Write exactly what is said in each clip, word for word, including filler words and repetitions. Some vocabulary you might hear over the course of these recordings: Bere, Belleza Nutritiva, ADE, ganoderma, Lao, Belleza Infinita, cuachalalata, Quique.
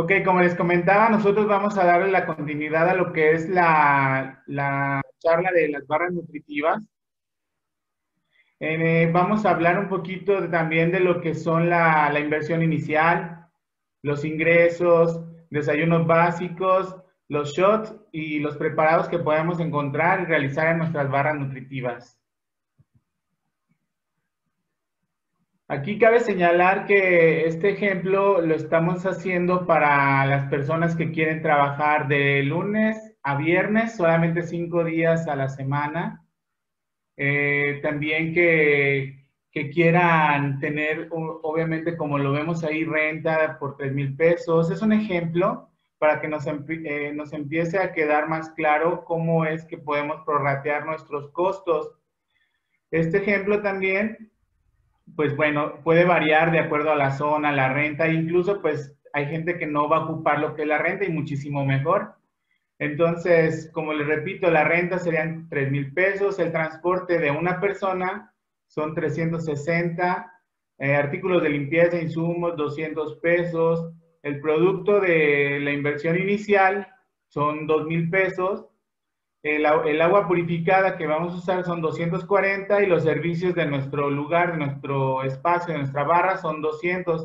Ok, como les comentaba, nosotros vamos a darle la continuidad a lo que es la, la charla de las barras nutritivas. Eh, vamos a hablar un poquito de, también de lo que son la, la inversión inicial, los ingresos, desayunos básicos, los shots y los preparados que podemos encontrar y realizar en nuestras barras nutritivas. Aquí cabe señalar que este ejemplo lo estamos haciendo para las personas que quieren trabajar de lunes a viernes, solamente cinco días a la semana. Eh, también que, que quieran tener, obviamente como lo vemos ahí, renta por tres mil pesos. Es un ejemplo para que nos, eh, nos empiece a quedar más claro cómo es que podemos prorratear nuestros costos. Este ejemplo también, pues bueno, puede variar de acuerdo a la zona, la renta, incluso pues hay gente que no va a ocupar lo que es la renta y muchísimo mejor. Entonces, como les repito, la renta serían tres mil pesos, el transporte de una persona son trescientos sesenta, eh, artículos de limpieza, insumos, doscientos pesos, el producto de la inversión inicial son dos mil pesos, El, el agua purificada que vamos a usar son doscientos cuarenta y los servicios de nuestro lugar, de nuestro espacio, de nuestra barra son doscientos.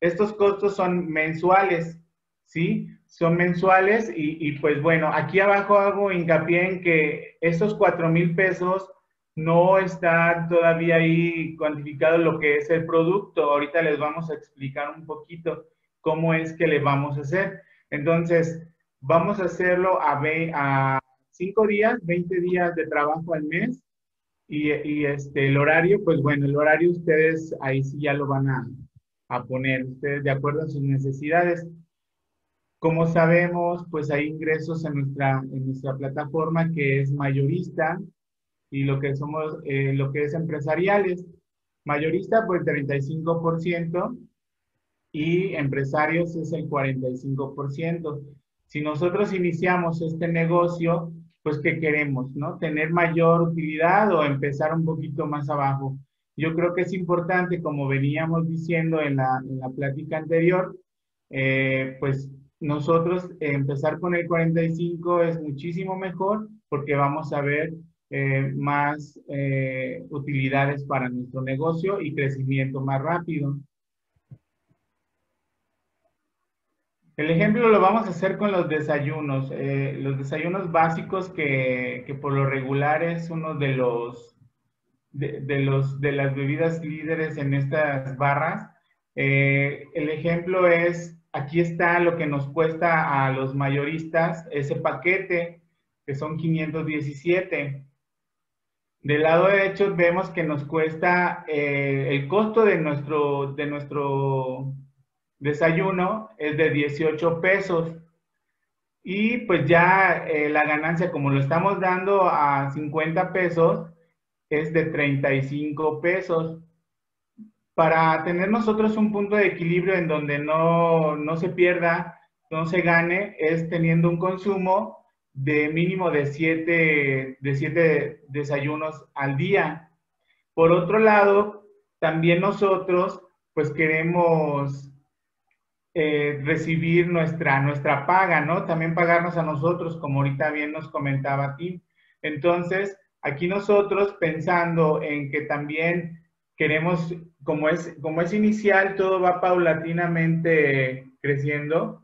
Estos costos son mensuales, ¿sí? Son mensuales y, y pues bueno, aquí abajo hago hincapié en que estos cuatro mil pesos no está todavía ahí cuantificado lo que es el producto. Ahorita les vamos a explicar un poquito cómo es que le vamos a hacer. Entonces, vamos a hacerlo a... a cinco días, veinte días de trabajo al mes y, y este, el horario, pues bueno, el horario ustedes ahí sí ya lo van a, a poner, ustedes de acuerdo a sus necesidades. Como sabemos, pues hay ingresos en nuestra, en nuestra plataforma que es mayorista y lo que somos, eh, lo que es empresariales. Mayorista, pues treinta y cinco por ciento y empresarios es el cuarenta y cinco por ciento. Si nosotros iniciamos este negocio, pues ¿qué queremos, no? ¿Tener mayor utilidad o empezar un poquito más abajo? Yo creo que es importante, como veníamos diciendo en la, en la plática anterior, eh, pues nosotros eh, empezar con el cuarenta y cinco es muchísimo mejor porque vamos a ver eh, más eh, utilidades para nuestro negocio y crecimiento más rápido. El ejemplo lo vamos a hacer con los desayunos, eh, los desayunos básicos que, que por lo regular es uno de los de, de los de las bebidas líderes en estas barras. Eh, el ejemplo es, aquí está lo que nos cuesta a los mayoristas ese paquete, que son quinientos diecisiete. Del lado derecho vemos que nos cuesta eh, el costo de nuestro de nuestro desayuno es de dieciocho pesos y pues ya eh, la ganancia, como lo estamos dando a cincuenta pesos, es de treinta y cinco pesos. Para tener nosotros un punto de equilibrio en donde no, no se pierda, no se gane, es teniendo un consumo de mínimo de siete desayunos al día. Por otro lado, también nosotros pues queremos Eh, recibir nuestra, nuestra paga, ¿no? También pagarnos a nosotros, como ahorita bien nos comentaba Tim. Entonces, aquí nosotros pensando en que también queremos, como es, como es inicial, todo va paulatinamente creciendo,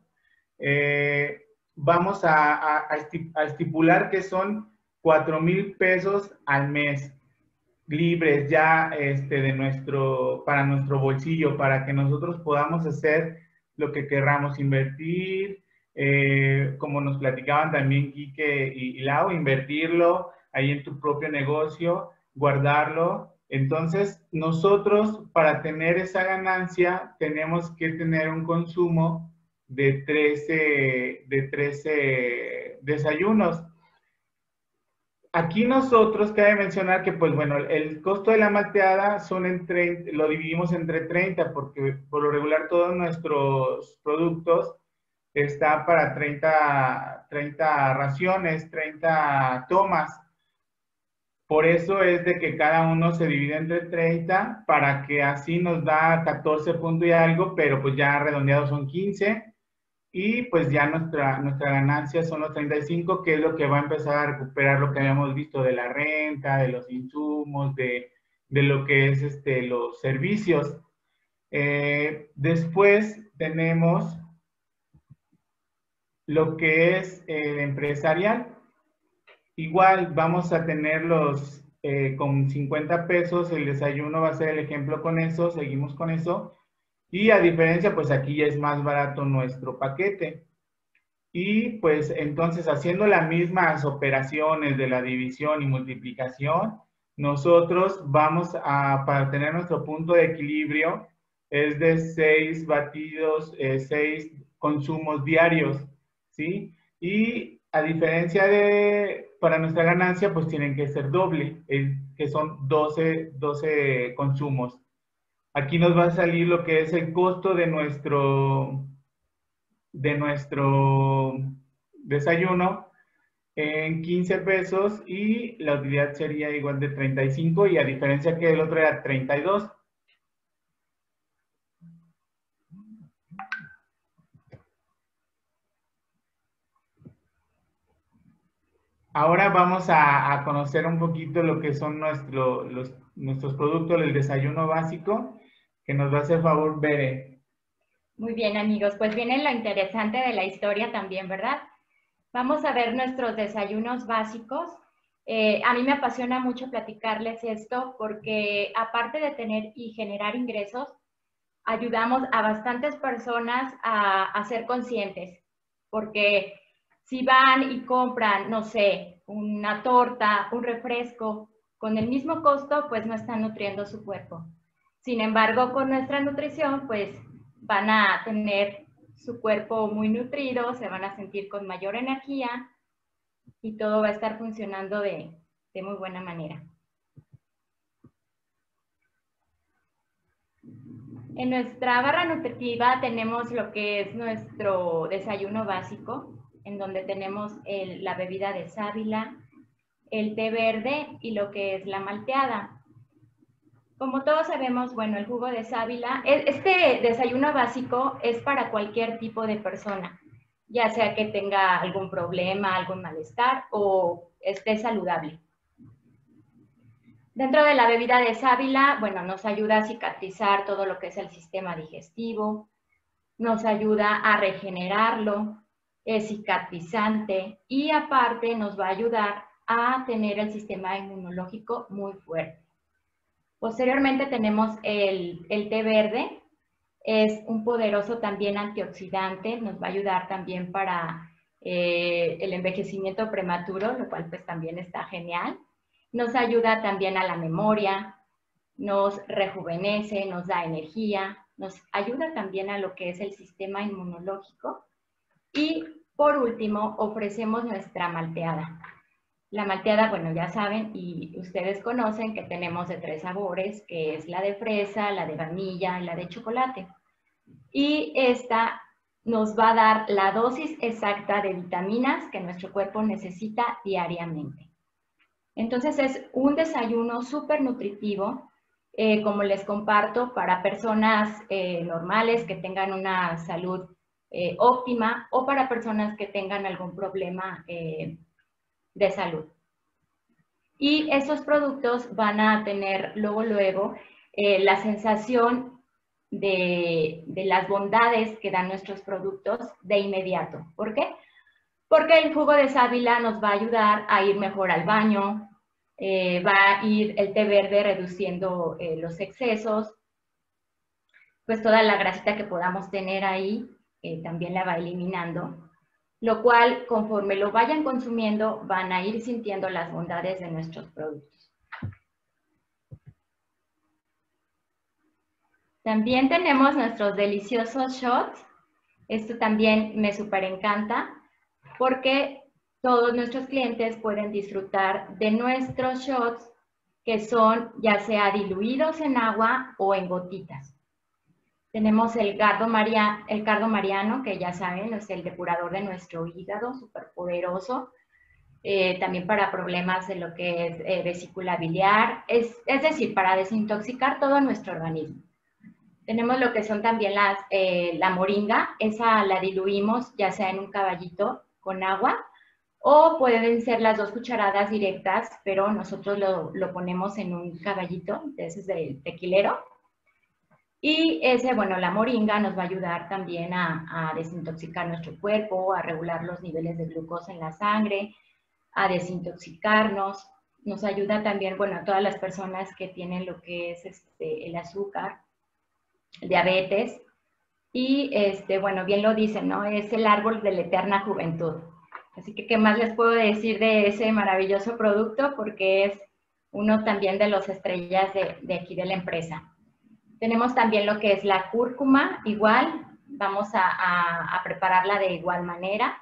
eh, vamos a, a, a estipular que son cuatro mil pesos al mes, libres ya este, de nuestro, para nuestro bolsillo, para que nosotros podamos hacer lo que querramos invertir, eh, como nos platicaban también Quique y Lao, invertirlo ahí en tu propio negocio, guardarlo. Entonces, nosotros para tener esa ganancia tenemos que tener un consumo de trece desayunos. Aquí nosotros cabe mencionar que, pues bueno, el costo de la malteada son entre, lo dividimos entre treinta, porque por lo regular todos nuestros productos están para treinta raciones, treinta tomas. Por eso es de que cada uno se divide entre treinta, para que así nos da catorce punto y algo, pero pues ya redondeado son quince. y pues ya nuestra, nuestra ganancia son los treinta y cinco, que es lo que va a empezar a recuperar lo que habíamos visto de la renta, de los insumos, de, de lo que es este, los servicios. Eh, después tenemos lo que es el empresarial. Igual vamos a tenerlos eh, con cincuenta pesos, el desayuno va a ser el ejemplo con eso, seguimos con eso. Y a diferencia, pues aquí ya es más barato nuestro paquete. Y pues entonces haciendo las mismas operaciones de la división y multiplicación, nosotros vamos a, para tener nuestro punto de equilibrio, es de seis batidos, eh, seis consumos diarios, ¿sí? Y a diferencia de, para nuestra ganancia, pues tienen que ser doble, eh, que son doce, doce consumos. Aquí nos va a salir lo que es el costo de nuestro, de nuestro desayuno en quince pesos y la utilidad sería igual de treinta y cinco y a diferencia que el otro era treinta y dos. Ahora vamos a, a conocer un poquito lo que son nuestro, los, nuestros productos del desayuno básico, que nos va a hacer favor Bere. Muy bien, amigos, pues viene lo interesante de la historia también, ¿verdad? Vamos a ver nuestros desayunos básicos. Eh, a mí me apasiona mucho platicarles esto porque aparte de tener y generar ingresos, ayudamos a bastantes personas a, a ser conscientes, porque si van y compran, no sé, una torta, un refresco, con el mismo costo, pues no están nutriendo su cuerpo. Sin embargo, con nuestra nutrición, pues van a tener su cuerpo muy nutrido, se van a sentir con mayor energía y todo va a estar funcionando de, de muy buena manera. En nuestra barra nutritiva tenemos lo que es nuestro desayuno básico, en donde tenemos el, la bebida de sábila, el té verde y lo que es la malteada. Como todos sabemos, bueno, el jugo de sábila, este desayuno básico es para cualquier tipo de persona, ya sea que tenga algún problema, algún malestar o esté saludable. Dentro de la bebida de sábila, bueno, nos ayuda a cicatrizar todo lo que es el sistema digestivo, nos ayuda a regenerarlo, es cicatrizante y aparte nos va a ayudar a tener el sistema inmunológico muy fuerte. Posteriormente tenemos el, el té verde, es un poderoso también antioxidante, nos va a ayudar también para eh, el envejecimiento prematuro, lo cual pues también está genial. Nos ayuda también a la memoria, nos rejuvenece, nos da energía, nos ayuda también a lo que es el sistema inmunológico. Y por último ofrecemos nuestra malteada. La malteada, bueno, ya saben y ustedes conocen que tenemos de tres sabores, que es la de fresa, la de vainilla y la de chocolate. Y esta nos va a dar la dosis exacta de vitaminas que nuestro cuerpo necesita diariamente. Entonces es un desayuno súper nutritivo, eh, como les comparto, para personas eh, normales que tengan una salud eh, óptima o para personas que tengan algún problema eh, de salud. Y estos productos van a tener luego, luego eh, la sensación de, de las bondades que dan nuestros productos de inmediato. ¿Por qué? Porque el jugo de sábila nos va a ayudar a ir mejor al baño, eh, va a ir el té verde reduciendo eh, los excesos, pues toda la grasita que podamos tener ahí eh, también la va eliminando. Lo cual, conforme lo vayan consumiendo, van a ir sintiendo las bondades de nuestros productos. También tenemos nuestros deliciosos shots. Esto también me súper encanta porque todos nuestros clientes pueden disfrutar de nuestros shots que son ya sea diluidos en agua o en gotitas. Tenemos el cardo, maria, el cardo mariano, que ya saben, es el depurador de nuestro hígado, súper poderoso. Eh, también para problemas de lo que es eh, vesícula biliar, es, es decir, para desintoxicar todo nuestro organismo. Tenemos lo que son también las, eh, la moringa, esa la diluimos ya sea en un caballito con agua o pueden ser las dos cucharadas directas, pero nosotros lo, lo ponemos en un caballito, entonces del tequilero. Y ese, bueno, la moringa nos va a ayudar también a, a desintoxicar nuestro cuerpo, a regular los niveles de glucosa en la sangre, a desintoxicarnos. Nos ayuda también, bueno, a todas las personas que tienen lo que es este, el azúcar, el diabetes. Y, este, bueno, bien lo dicen, ¿no? Es el árbol de la eterna juventud. Así que, ¿qué más les puedo decir de ese maravilloso producto? Porque es uno también de las estrellas de, de aquí de la empresa. Tenemos también lo que es la cúrcuma, igual, vamos a, a, a prepararla de igual manera.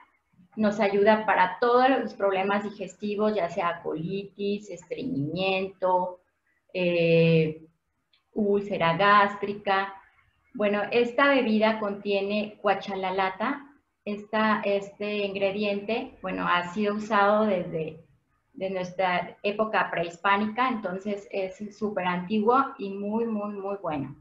Nos ayuda para todos los problemas digestivos, ya sea colitis, estreñimiento, eh, úlcera gástrica. Bueno, esta bebida contiene cuachalalata. Esta, este ingrediente, bueno, ha sido usado desde... de nuestra época prehispánica, entonces es súper antiguo y muy, muy, muy bueno.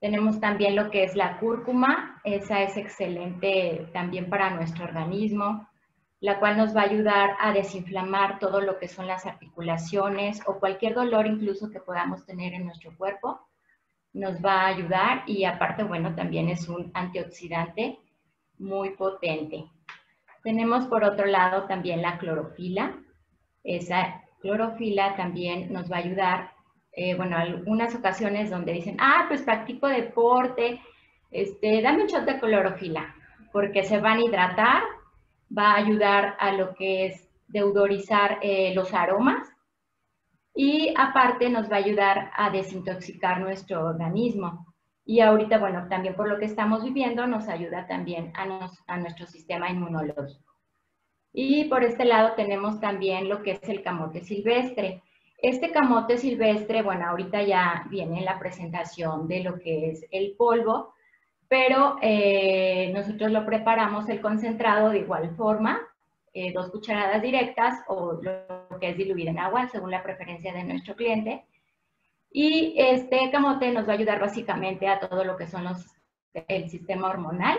Tenemos también lo que es la cúrcuma, esa es excelente también para nuestro organismo, la cual nos va a ayudar a desinflamar todo lo que son las articulaciones o cualquier dolor incluso que podamos tener en nuestro cuerpo, nos va a ayudar y aparte, bueno, también es un antioxidante muy potente. Tenemos por otro lado también la clorofila. Esa clorofila también nos va a ayudar, eh, bueno, algunas ocasiones donde dicen, ah, pues practico deporte, este, dame un shot de clorofila, porque se van a hidratar, va a ayudar a lo que es deodorizar eh, los aromas y aparte nos va a ayudar a desintoxicar nuestro organismo. Y ahorita, bueno, también por lo que estamos viviendo nos ayuda también a, nos, a nuestro sistema inmunológico. Y por este lado tenemos también lo que es el camote silvestre. Este camote silvestre, bueno, ahorita ya viene la presentación de lo que es el polvo, pero eh, nosotros lo preparamos el concentrado de igual forma, eh, dos cucharadas directas o lo que es diluido en agua, según la preferencia de nuestro cliente. Y este camote nos va a ayudar básicamente a todo lo que son los, el sistema hormonal.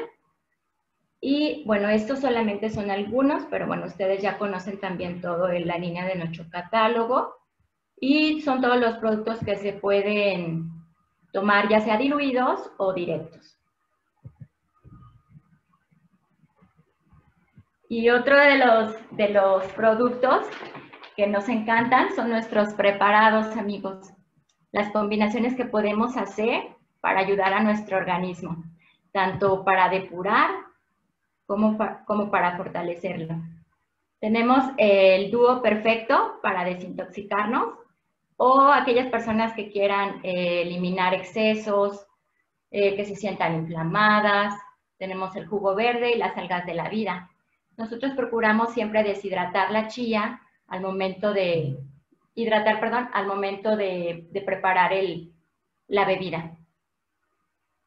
Y bueno, estos solamente son algunos, pero bueno, ustedes ya conocen también todo en la línea de nuestro catálogo. Y son todos los productos que se pueden tomar, ya sea diluidos o directos. Y otro de los, de los productos que nos encantan son nuestros preparados, amigos. Las combinaciones que podemos hacer para ayudar a nuestro organismo, tanto para depurar, Como, como para fortalecerlo. Tenemos el dúo perfecto para desintoxicarnos o aquellas personas que quieran eh, eliminar excesos, eh, que se sientan inflamadas. Tenemos el jugo verde y las algas de la vida. Nosotros procuramos siempre deshidratar la chía al momento de, hidratar, perdón, al momento de, de preparar el, la bebida.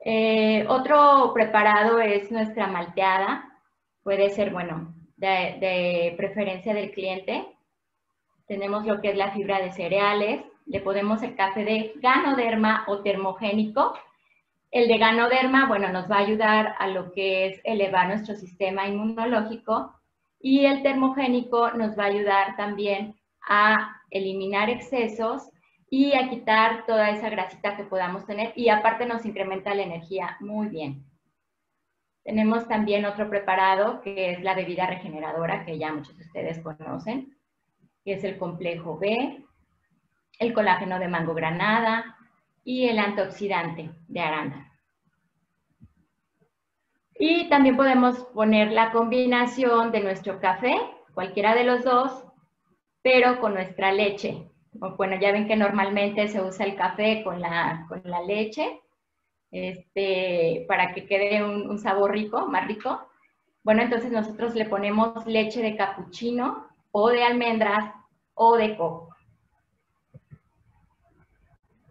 Eh, otro preparado es nuestra malteada. Puede ser, bueno, de, de preferencia del cliente. Tenemos lo que es la fibra de cereales. Le podemos el café de ganoderma o termogénico. El de ganoderma, bueno, nos va a ayudar a lo que es elevar nuestro sistema inmunológico. Y el termogénico nos va a ayudar también a eliminar excesos y a quitar toda esa grasita que podamos tener. Y aparte nos incrementa la energía muy bien. Tenemos también otro preparado que es la bebida regeneradora que ya muchos de ustedes conocen, que es el complejo B, el colágeno de mango granada y el antioxidante de arándano. Y también podemos poner la combinación de nuestro café, cualquiera de los dos, pero con nuestra leche. Bueno, ya ven que normalmente se usa el café con la, con la leche. Este, para que quede un, un sabor rico, más rico. Bueno, entonces nosotros le ponemos leche de capuchino o de almendras o de coco.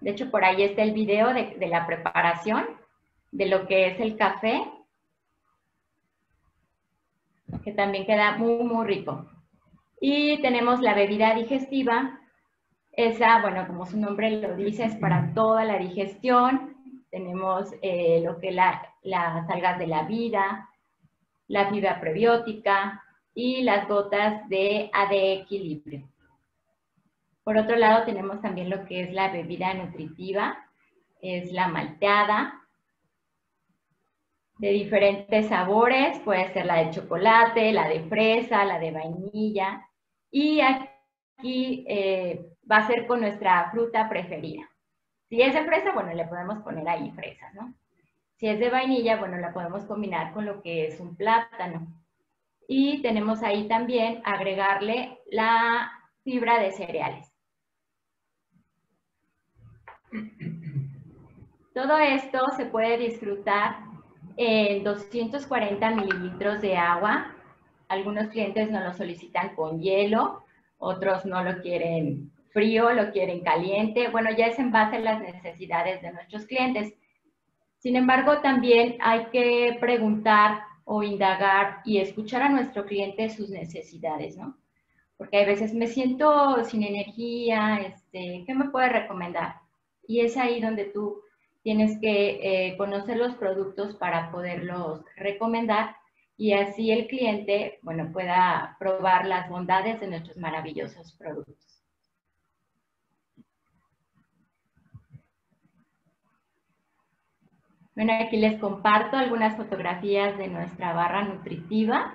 De hecho, por ahí está el video de, de la preparación de lo que es el café, que también queda muy, muy rico. Y tenemos la bebida digestiva. Esa, bueno, como su nombre lo dice, es para toda la digestión. tenemos eh, lo que la, las algas de la vida, la fibra prebiótica y las gotas de A D E equilibrio. Por otro lado, tenemos también lo que es la bebida nutritiva, es la malteada, de diferentes sabores, puede ser la de chocolate, la de fresa, la de vainilla, y aquí eh, va a ser con nuestra fruta preferida. Si es de fresa, bueno, le podemos poner ahí fresas, ¿no? Si es de vainilla, bueno, la podemos combinar con lo que es un plátano. Y tenemos ahí también agregarle la fibra de cereales. Todo esto se puede disfrutar en doscientos cuarenta mililitros de agua. Algunos clientes nos lo solicitan con hielo, otros no lo quieren frío, lo quieren caliente. Bueno, ya es en base a las necesidades de nuestros clientes. Sin embargo, también hay que preguntar o indagar y escuchar a nuestro cliente sus necesidades, ¿no? Porque hay veces me siento sin energía, este, ¿qué me puede recomendar? Y es ahí donde tú tienes que eh, conocer los productos para poderlos recomendar y así el cliente, bueno, pueda probar las bondades de nuestros maravillosos productos. Bueno, aquí les comparto algunas fotografías de nuestra barra nutritiva.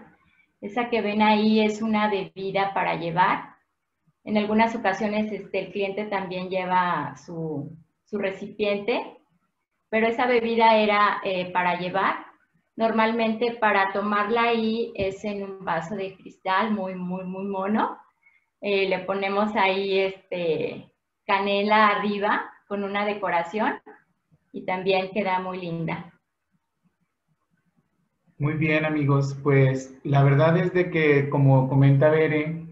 Esa que ven ahí es una bebida para llevar. En algunas ocasiones este, el cliente también lleva su, su recipiente. Pero esa bebida era eh, para llevar. Normalmente para tomarla ahí es en un vaso de cristal muy, muy, muy mono. Eh, le ponemos ahí este, canela arriba con una decoración y también queda muy linda. Muy bien, amigos. Pues la verdad es de que, como comenta Bere,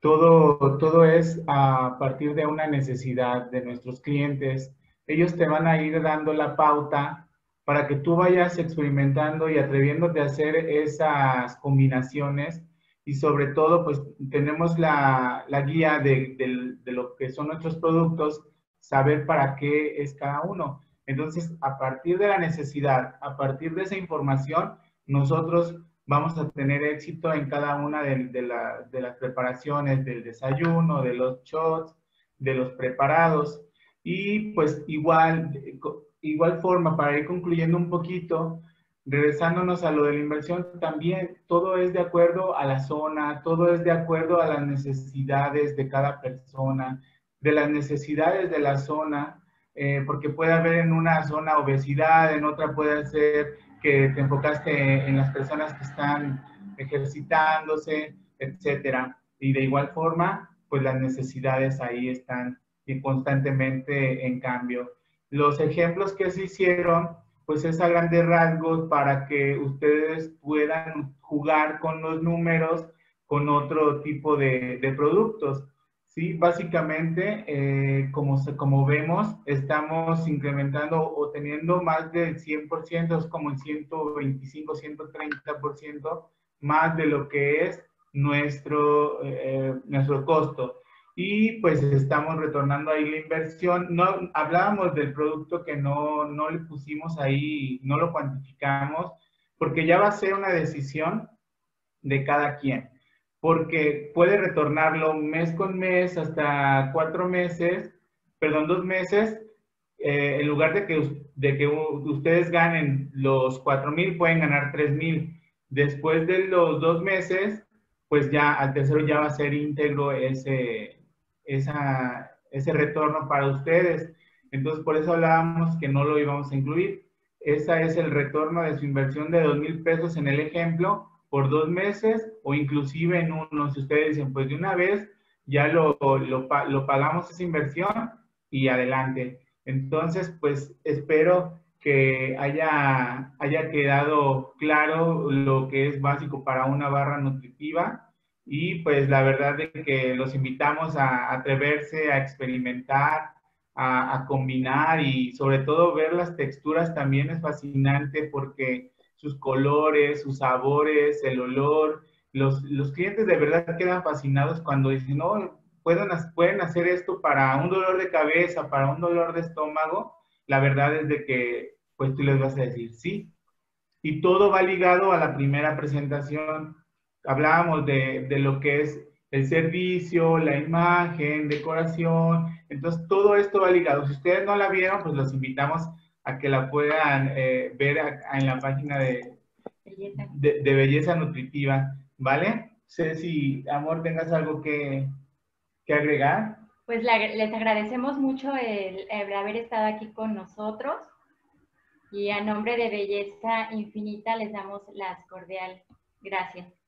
todo, todo es a partir de una necesidad de nuestros clientes. Ellos te van a ir dando la pauta para que tú vayas experimentando y atreviéndote a hacer esas combinaciones y sobre todo pues tenemos la, la guía de, de, de lo que son nuestros productos, saber para qué es cada uno. Entonces, a partir de la necesidad, a partir de esa información, nosotros vamos a tener éxito en cada una de, de, la, de las preparaciones, del desayuno, de los shots, de los preparados. Y pues igual, igual forma, para ir concluyendo un poquito, regresándonos a lo de la inversión, también todo es de acuerdo a la zona, todo es de acuerdo a las necesidades de cada persona, de las necesidades de la zona, eh, porque puede haber en una zona obesidad, en otra puede ser que te enfocaste en las personas que están ejercitándose, etcétera. Y de igual forma, pues las necesidades ahí están y constantemente en cambio. Los ejemplos que se hicieron, pues es a grandes rasgos para que ustedes puedan jugar con los números, con otro tipo de, de productos. Sí, básicamente, eh, como, como vemos, estamos incrementando o teniendo más del cien por ciento, es como el ciento veinticinco, ciento treinta por ciento más de lo que es nuestro, eh, nuestro costo. Y pues estamos retornando ahí la inversión. No, hablábamos del producto que no, no le pusimos ahí, no lo cuantificamos, porque ya va a ser una decisión de cada quien. Porque puede retornarlo mes con mes, hasta cuatro meses, perdón, dos meses. Eh, en lugar de que, de que ustedes ganen los cuatro mil, pueden ganar tres mil. Después de los dos meses, pues ya al tercero ya va a ser íntegro ese... Esa, ese retorno para ustedes. Entonces, por eso hablábamos que no lo íbamos a incluir. Ese es el retorno de su inversión de dos mil pesos en el ejemplo por dos meses o inclusive en uno. Si ustedes dicen, pues de una vez ya lo, lo, lo pagamos esa inversión y adelante. Entonces, pues espero que haya, haya quedado claro lo que es básico para una barra nutritiva. Y pues la verdad es que los invitamos a atreverse, a experimentar, a, a combinar y sobre todo ver las texturas también es fascinante porque sus colores, sus sabores, el olor, los, los clientes de verdad quedan fascinados cuando dicen, no, pueden, pueden hacer esto para un dolor de cabeza, para un dolor de estómago la verdad es de que pues tú les vas a decir sí. Y todo va ligado a la primera presentación. Hablábamos de, de lo que es el servicio, la imagen, decoración. Entonces, todo esto va ligado. Si ustedes no la vieron, pues los invitamos a que la puedan eh, ver a, a, en la página de Belleza. De, de Belleza Nutritiva, ¿vale? Ceci, amor, ¿tengas algo que, que agregar? Pues la, les agradecemos mucho el, el haber estado aquí con nosotros. Y a nombre de Belleza Infinita les damos las cordiales gracias.